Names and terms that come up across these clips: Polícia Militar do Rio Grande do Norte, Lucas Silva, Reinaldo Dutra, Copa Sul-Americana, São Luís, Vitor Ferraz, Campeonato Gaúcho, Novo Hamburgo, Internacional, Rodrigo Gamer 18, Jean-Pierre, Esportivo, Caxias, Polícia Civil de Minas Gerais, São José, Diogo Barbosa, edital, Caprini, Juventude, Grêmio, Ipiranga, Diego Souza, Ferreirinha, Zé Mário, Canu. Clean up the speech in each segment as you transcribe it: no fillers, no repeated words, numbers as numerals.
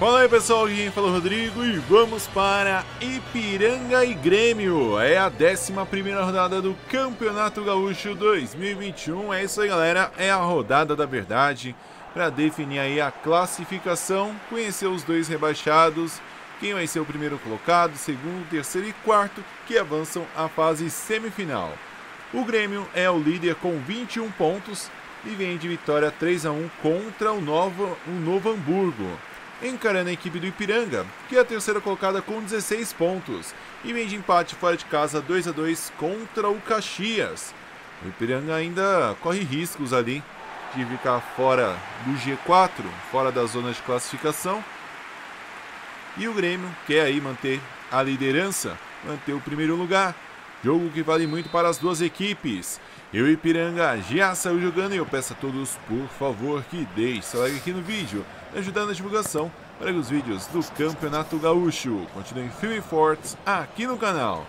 Fala aí, pessoal, aqui falou Rodrigo e vamos para Ipiranga e Grêmio. É a 11ª rodada do Campeonato Gaúcho 2021. É isso aí, galera, é a rodada da verdade para definir aí a classificação, conhecer os dois rebaixados, quem vai ser o primeiro colocado, segundo, terceiro e quarto, que avançam à fase semifinal. O Grêmio é o líder com 21 pontos e vem de vitória 3-1 contra o Novo Hamburgo, encarando a equipe do Ipiranga, que é a terceira colocada com 16 pontos, e vem de empate fora de casa 2-2 contra o Caxias. O Ipiranga ainda corre riscos ali de ficar fora do G4, fora da zona de classificação, e o Grêmio quer aí manter a liderança, manter o primeiro lugar, jogo que vale muito para as duas equipes. E o Ipiranga já saiu jogando e eu peço a todos, por favor, que deixem seu like aqui no vídeo, ajudando na divulgação para que os vídeos do Campeonato Gaúcho continuem firmes e fortes aqui no canal.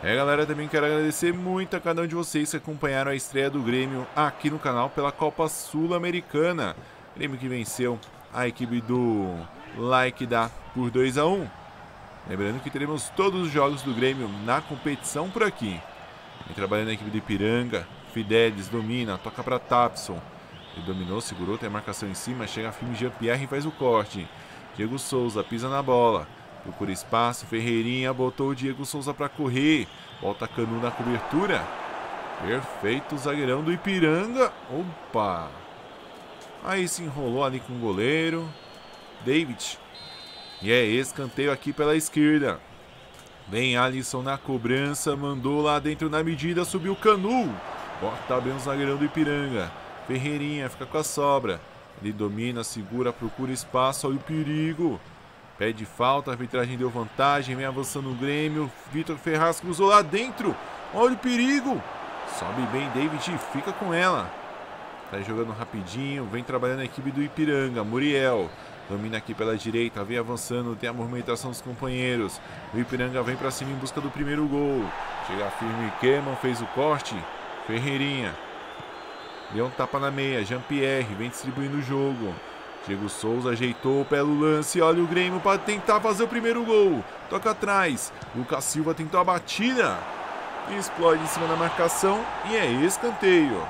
É, galera, também quero agradecer muito a cada um de vocês que acompanharam a estreia do Grêmio aqui no canal pela Copa Sul-Americana. Grêmio que venceu a equipe do Like Dá por 2-1. Lembrando que teremos todos os jogos do Grêmio na competição por aqui. Vem trabalhando a equipe do Ipiranga. Fidelis domina, toca para Tapson. Ele dominou, segurou, tem a marcação em cima. Chega firme Jean-Pierre e faz o corte. Diego Souza pisa na bola, procura espaço, Ferreirinha botou o Diego Souza para correr. Volta Canu na cobertura. Perfeito o zagueirão do Ipiranga. Opa! Aí se enrolou ali com o goleiro David. E é escanteio aqui pela esquerda. Vem Alisson na cobrança, mandou lá dentro na medida, subiu o Canu. Bota bem o zagueirão do Ipiranga. Ferreirinha fica com a sobra. Ele domina, segura, procura espaço, olha o perigo. Pede falta, a arbitragem deu vantagem, vem avançando o Grêmio. Vitor Ferraz cruzou lá dentro. Olha o perigo. Sobe bem David e fica com ela. Tá jogando rapidinho, vem trabalhando a equipe do Ipiranga. Muriel domina aqui pela direita, vem avançando, tem a movimentação dos companheiros. O Ipiranga vem para cima em busca do primeiro gol. Chega firme, Keman fez o corte. Ferreirinha deu um tapa na meia, Jean-Pierre vem distribuindo o jogo. Diego Souza ajeitou pelo lance, olha o Grêmio para tentar fazer o primeiro gol. Toca atrás, Lucas Silva tentou a batida. Explode em cima da marcação e é escanteio.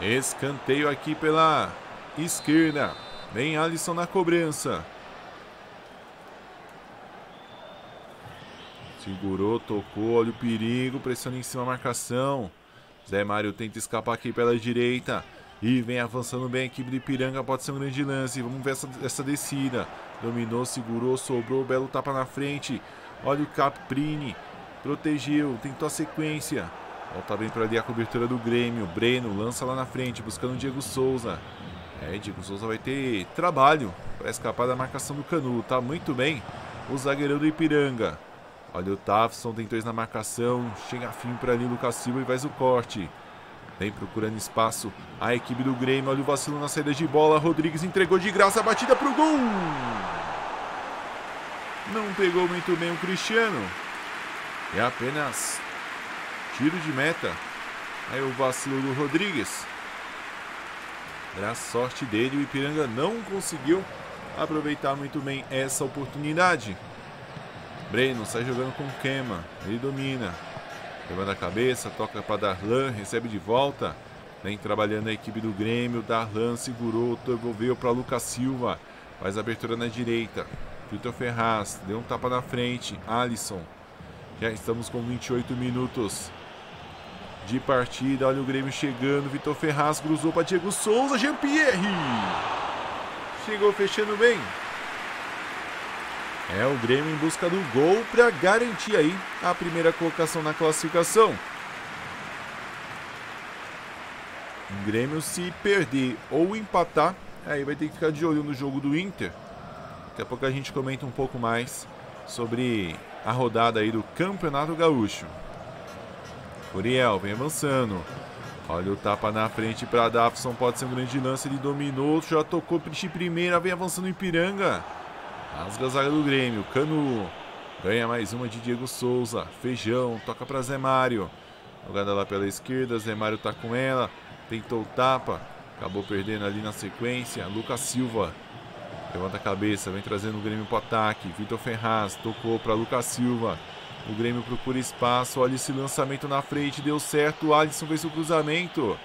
Escanteio aqui pela esquerda, vem Alisson na cobrança. Segurou, tocou, olha o perigo, pressiona em cima a marcação. Zé Mário tenta escapar aqui pela direita e vem avançando bem a equipe do Ipiranga, pode ser um grande lance. Vamos ver essa descida. Dominou, segurou, sobrou, belo tapa na frente. Olha o Caprini, protegeu, tentou a sequência. Volta bem para ali a cobertura do Grêmio. Breno lança lá na frente, buscando o Diego Souza. Diego Souza vai ter trabalho para escapar da marcação do Canu. Tá muito bem o zagueirão do Ipiranga. Olha o Tafson, tem dois na marcação. Chega firme para ali o Lucas Silva e faz o corte. Vem procurando espaço a equipe do Grêmio. Olha o vacilo na saída de bola. Rodrigues entregou de graça a batida para o gol. Não pegou muito bem o Cristiano. É apenas tiro de meta. Aí o vacilo do Rodrigues. Era a sorte dele, o Ipiranga não conseguiu aproveitar muito bem essa oportunidade. Breno sai jogando com o Kema, ele domina. Levando a cabeça, toca para Darlan, recebe de volta. Vem trabalhando a equipe do Grêmio, Darlan segurou, devolveu para Lucas Silva. Faz a abertura na direita, Vitor Ferraz deu um tapa na frente, Alisson. Já estamos com 28 minutos de partida, olha o Grêmio chegando. Vitor Ferraz cruzou para Diego Souza. Jean-Pierre chegou fechando bem. É o Grêmio em busca do gol para garantir aí a primeira colocação na classificação. O Grêmio, se perder ou empatar, aí vai ter que ficar de olho no jogo do Inter. Daqui a pouco a gente comenta um pouco mais sobre a rodada aí do Campeonato Gaúcho. Muriel vem avançando. Olha o tapa na frente para Dafson. Pode ser um grande lance. Ele dominou. Já tocou de primeira. Vem avançando o Ipiranga. Rasga a zaga do Grêmio. Canu ganha mais uma de Diego Souza. Feijão. Toca para Zé Mário. Jogada lá pela esquerda. Zé Mário tá com ela. Tentou o tapa. Acabou perdendo ali na sequência. Lucas Silva levanta a cabeça, vem trazendo o Grêmio para o ataque. Vitor Ferraz tocou para Lucas Silva. O Grêmio procura espaço. Olha esse lançamento na frente, deu certo. O Alisson fez o cruzamento.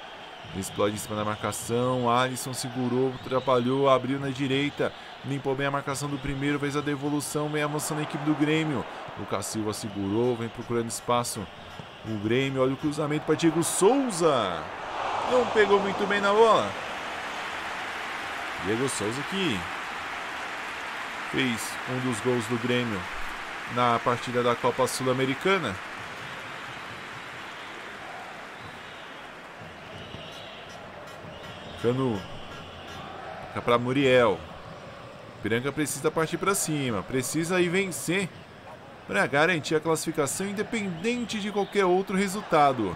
Explode em cima da marcação. Alisson segurou, atrapalhou, abriu na direita. Limpou bem a marcação do primeiro, fez a devolução, vem avançando a equipe do Grêmio. Lucas Silva segurou, vem procurando espaço. O Grêmio, olha o cruzamento para Diego Souza. Não pegou muito bem na bola. Diego Souza que fez um dos gols do Grêmio na partida da Copa Sul-Americana. Canu. Fica para Muriel. Ipiranga precisa partir para cima. Precisa ir vencer para garantir a classificação, independente de qualquer outro resultado.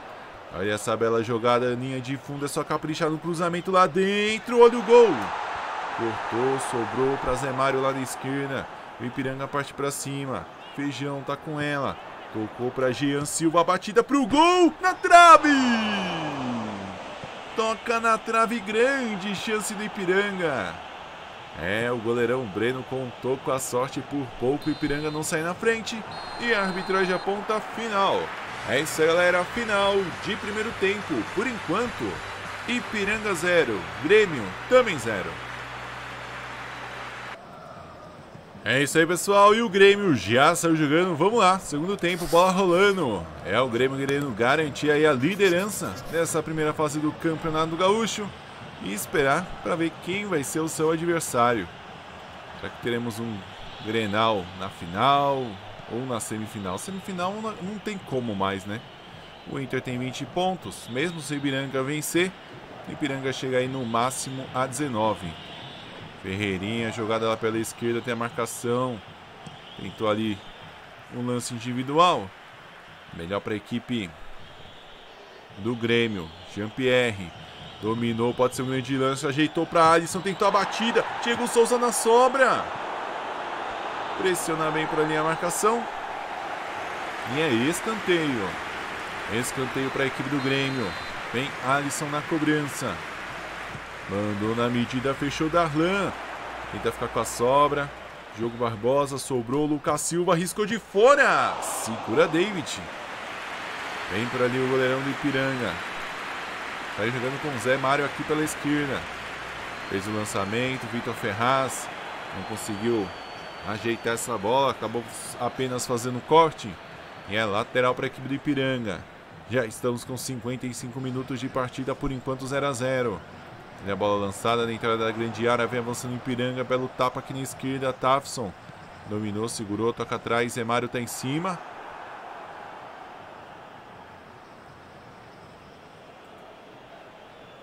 Olha essa bela jogada. Linha de fundo, é só caprichar no cruzamento lá dentro. Olha o gol. Cortou, sobrou para Zé Mário lá da esquerda. O Ipiranga parte para cima. Feijão tá com ela. Tocou para Jean Silva. Batida para o gol. Na trave. Toca na trave, grande chance do Ipiranga. É, o goleirão Breno contou com a sorte, por pouco o Ipiranga não sai na frente. E a arbitragem aponta final. É isso aí, galera, final de primeiro tempo. Por enquanto, Ipiranga 0, Grêmio também 0. É isso aí, pessoal, e o Grêmio já saiu jogando. Vamos lá, segundo tempo, bola rolando. É o Grêmio querendo garantir aí a liderança dessa primeira fase do Campeonato Gaúcho e esperar para ver quem vai ser o seu adversário. Será que teremos um Grenal na final ou na semifinal? Semifinal não tem como mais, né? O Inter tem 20 pontos, mesmo se o Ipiranga vencer, o Ipiranga chega aí no máximo a 19. Ferreirinha, jogada lá pela esquerda, tem a marcação. Tentou ali um lance individual. Melhor para a equipe do Grêmio. Jean-Pierre dominou, pode ser um grande lance. Ajeitou para Alisson, tentou a batida. Diego Souza na sobra. Pressiona bem para ali a marcação. E é escanteio. Escanteio para a equipe do Grêmio. Vem Alisson na cobrança. Mandou na medida, fechou Darlan. Tenta ficar com a sobra. Diogo Barbosa, sobrou. Lucas Silva arriscou de fora. Segura David. Vem por ali o goleirão do Ipiranga. Sai jogando com o Zé Mário aqui pela esquerda. Fez o lançamento. Vitor Ferraz não conseguiu ajeitar essa bola. Acabou apenas fazendo corte. E é lateral para a equipe do Ipiranga. Já estamos com 55 minutos de partida. Por enquanto, 0 a 0. E a bola lançada na entrada da grande área. Vem avançando Ipiranga. Belo tapa aqui na esquerda. Tafson dominou, segurou, toca atrás. Zé Mário tá em cima.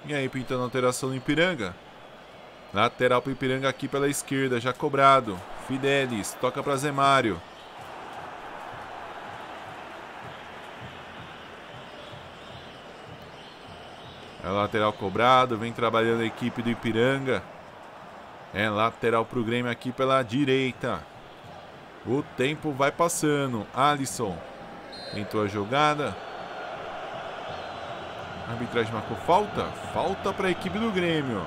E aí pintando a alteração no Ipiranga. Lateral pro Ipiranga aqui pela esquerda. Já cobrado. Fidelis toca para Zé Mário. É lateral cobrado, vem trabalhando a equipe do Ipiranga. É lateral para o Grêmio aqui pela direita. O tempo vai passando. Alisson tentou a jogada. A arbitragem marcou falta. Falta para a equipe do Grêmio.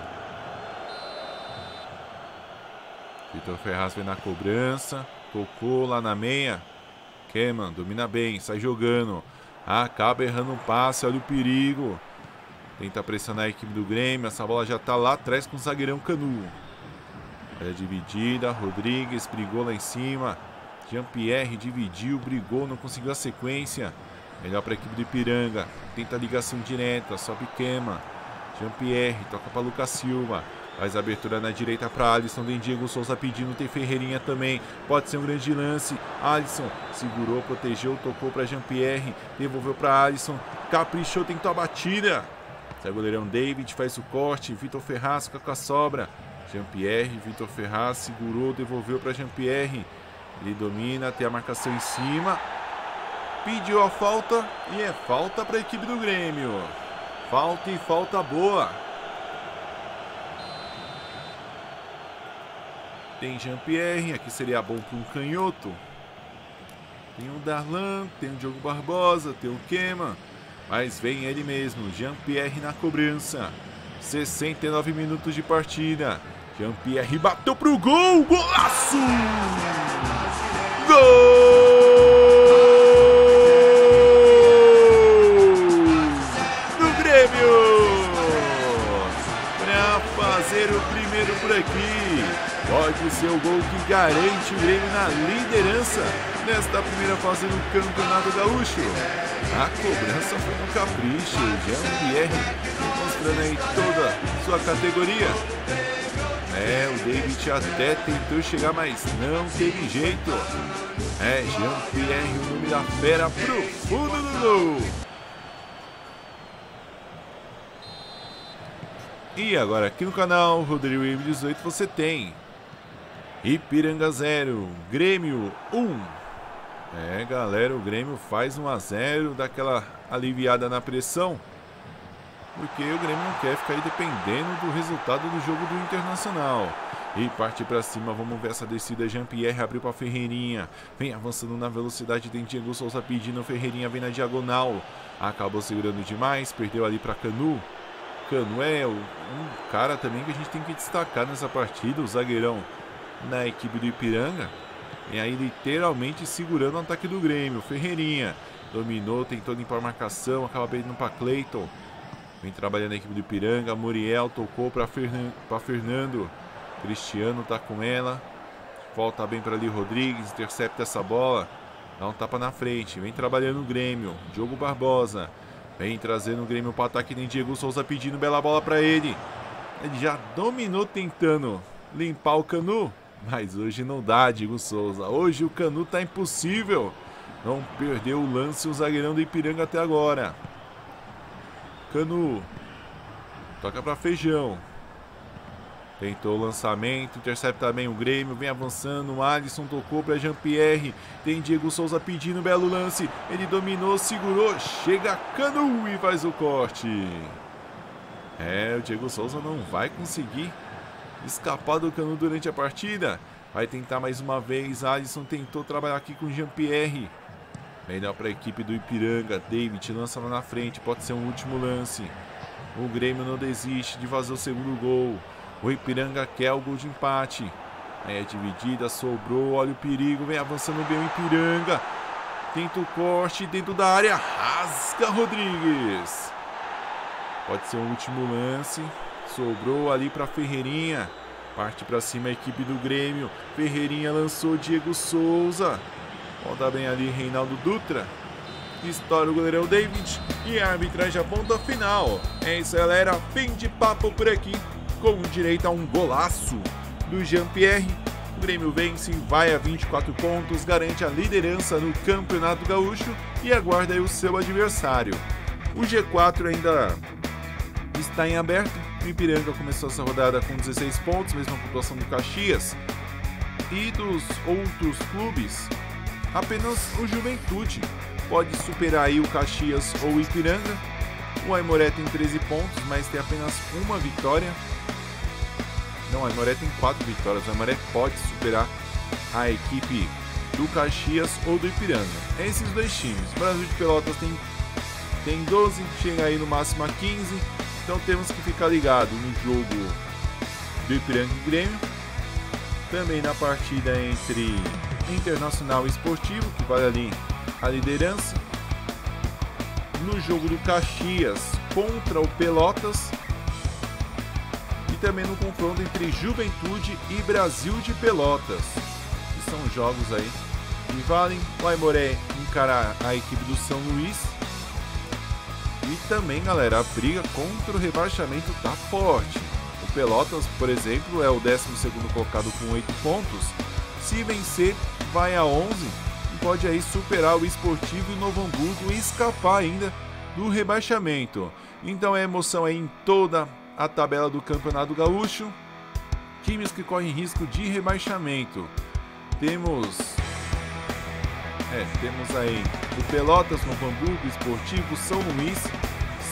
Vitor Ferraz vem na cobrança. Tocou lá na meia. Keman domina bem, sai jogando. Acaba errando um passe, olha o perigo. Tenta pressionar a equipe do Grêmio. Essa bola já está lá atrás com o zagueirão Canu. Olha a dividida. Rodrigues brigou lá em cima. Jean-Pierre dividiu, brigou, não conseguiu a sequência. Melhor para a equipe do Ipiranga. Tenta a ligação direta. Sobe Queima. Jean-Pierre toca para Lucas Silva. Faz abertura na direita para Alisson. Tem Diego Souza pedindo. Tem Ferreirinha também. Pode ser um grande lance. Alisson segurou, protegeu, tocou para Jean-Pierre. Devolveu para Alisson. Caprichou, tentou a batida. Sai o goleirão David, faz o corte. Vitor Ferraz fica com a sobra. Jean-Pierre, Vitor Ferraz segurou, devolveu para Jean-Pierre. Ele domina, tem a marcação em cima. Pediu a falta e é falta para a equipe do Grêmio. Falta e falta boa. Tem Jean-Pierre, aqui seria bom para um canhoto. Tem o Darlan, tem o Diogo Barbosa, tem o Keman. Mas vem ele mesmo, Jean-Pierre na cobrança. 69 minutos de partida. Jean-Pierre bateu pro gol. Golaço! Gol! Do Grêmio! Pra fazer o primeiro por aqui. Pode ser o gol que garante o Grêmio na liderança nesta primeira fase do Campeonato Gaúcho. A cobrança foi um capricho. Jean-Pierre mostrando aí toda a sua categoria. É, o David até tentou chegar, mas não teve jeito. É, Jean-Pierre, o nome da fera pro fundo do gol. E agora aqui no canal, Rodrigo M18, você tem Ipiranga 0, Grêmio 1. É, galera, o Grêmio faz 1 a 0, dá aquela aliviada na pressão, porque o Grêmio não quer ficar aí dependendo do resultado do jogo do Internacional. E parte pra cima, vamos ver essa descida. Jean-Pierre abriu pra Ferreirinha, vem avançando na velocidade, tem Diego Souza pedindo, Ferreirinha vem na diagonal, acabou segurando demais, perdeu ali pra Canu. Canu é um cara também que a gente tem que destacar nessa partida, o zagueirão na equipe do Ipiranga. E aí literalmente segurando o ataque do Grêmio. Ferreirinha dominou, tentou limpar a marcação, acaba perdendo pra Cleiton. Vem trabalhando a equipe do Ipiranga. Muriel tocou para Fernando. Cristiano tá com ela. Volta bem para ali Rodrigues. Intercepta essa bola. Dá um tapa na frente. Vem trabalhando o Grêmio. Diogo Barbosa. Vem trazendo o Grêmio para ataque. Tem Diego Souza pedindo. Bela bola para ele. Ele já dominou tentando limpar o Canu. Mas hoje não dá, Diego Souza. Hoje o Canu tá impossível. Não perdeu o lance o zagueirão do Ipiranga até agora. Canu toca para Feijão. Tentou o lançamento, intercepta bem o Grêmio, vem avançando, o Alisson tocou para Jean-Pierre. Tem Diego Souza pedindo, belo lance. Ele dominou, segurou, chega Canu e faz o corte. É, o Diego Souza não vai conseguir escapar do Canu durante a partida. Vai tentar mais uma vez, Alisson tentou trabalhar aqui com Jean-Pierre. Melhor para a equipe do Ipiranga. David lança lá na frente. Pode ser um último lance. O Grêmio não desiste de fazer o segundo gol. O Ipiranga quer o gol de empate. Aí é dividida, sobrou. Olha o perigo. Vem avançando bem o Ipiranga. Tenta o corte dentro da área. Rasga Rodrigues. Pode ser um último lance. Sobrou ali para Ferreirinha. Parte para cima a equipe do Grêmio. Ferreirinha lançou. Diego Souza. Volta bem ali Reinaldo Dutra. Estoura o goleirão David. E a arbitragem aponta final. É isso, galera. Fim de papo por aqui. Com direito a um golaço do Jean-Pierre. O Grêmio vence, vai a 24 pontos. Garante a liderança no Campeonato Gaúcho. E aguarda aí o seu adversário. O G4 ainda está em aberto. O Ipiranga começou essa rodada com 16 pontos. Mesma pontuação do Caxias. E dos outros clubes... apenas o Juventude pode superar aí o Caxias ou o Ipiranga. O Aimoré tem 13 pontos, mas tem apenas uma vitória. Não, o Aimoré tem 4 vitórias. O Aimoré pode superar a equipe do Caxias ou do Ipiranga. Esses dois times. O Brasil de Pelotas tem 12, chega aí no máximo a 15. Então temos que ficar ligado no jogo do Ipiranga e Grêmio. Também na partida entre... Internacional e Esportivo, que vale ali a liderança. No jogo do Caxias contra o Pelotas. E também no confronto entre Juventude e Brasil de Pelotas. Que são jogos aí que valem. O Aimoré encarar a equipe do São Luís. E também, galera, a briga contra o rebaixamento tá forte. O Pelotas, por exemplo, é o 12º colocado com 8 pontos. Se vencer, vai a 11 e pode aí superar o Esportivo e o Novo Hamburgo e escapar ainda do rebaixamento. Então é emoção aí em toda a tabela do Campeonato Gaúcho. Times que correm risco de rebaixamento. Temos aí o Pelotas, Novo Hamburgo, Esportivo, São Luís,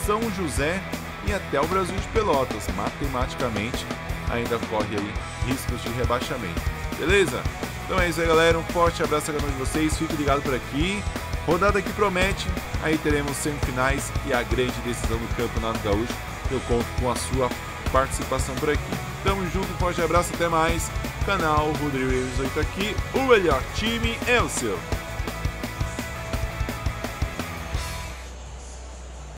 São José e até o Brasil de Pelotas. Matematicamente ainda corre aí riscos de rebaixamento. Beleza? Então é isso aí, galera. Um forte abraço a cada um de vocês. Fique ligado por aqui. Rodada que promete. Aí teremos semifinais e a grande decisão do Campeonato Gaúcho. Eu conto com a sua participação por aqui. Tamo junto, forte abraço, até mais. Canal Rodrigo 8 aqui, o melhor time é o seu.